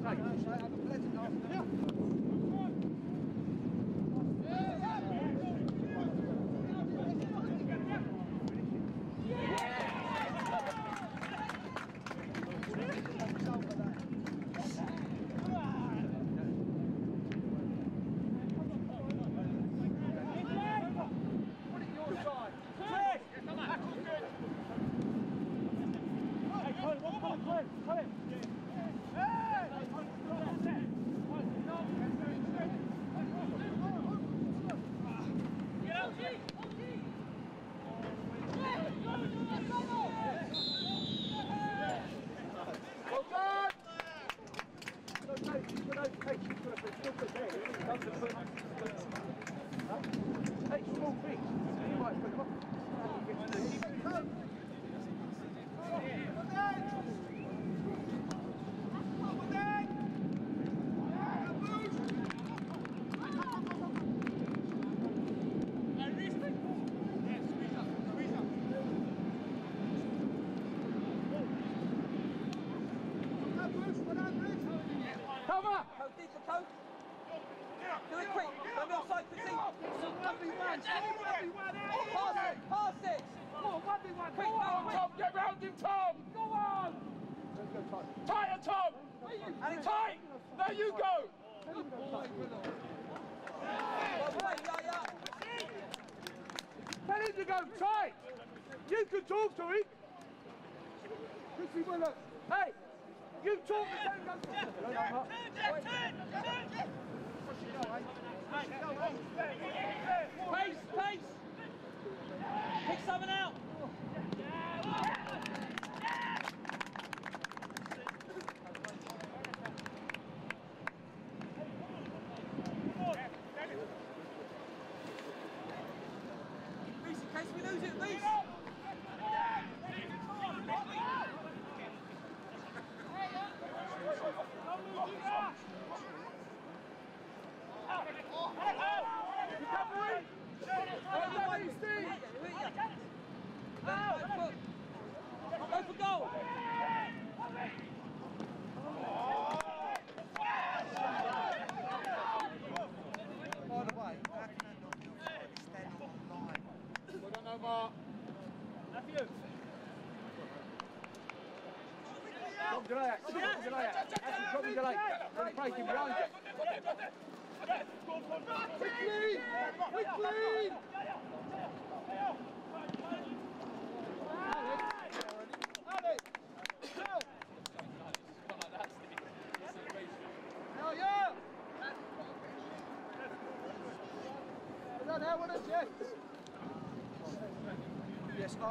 Have a pleasant afternoon.